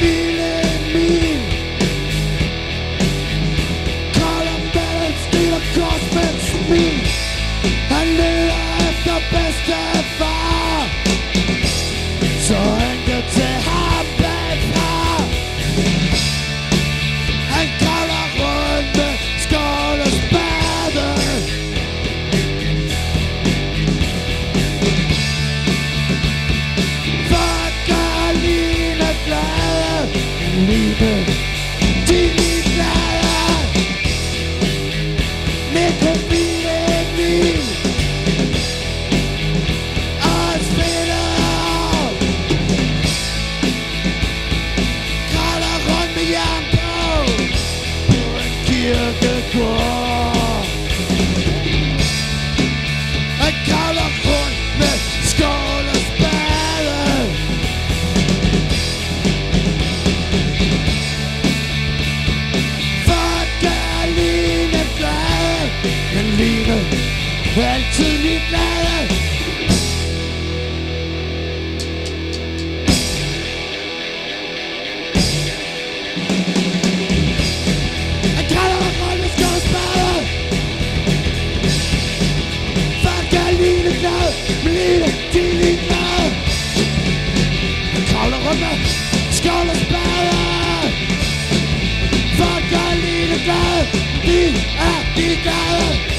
feeling mean. Call a balance, steal a course, fence me. And live the best ever. So anger to have better. And call a wound, the score is better. Liebe, die Liebe, mit dem Bienen, als Fehler, gerade rund mich am Bau, nur ein Kirchegor, ein kahler Grund mit Skol. Liebe, allzu lieb leider. Ein geiler Freund ist Großbauer. Vater Liebe, klar, Liebe, die Liebe. Ein geiler Römer ist Großbauer. Vater Liebe, klar, die Liebe.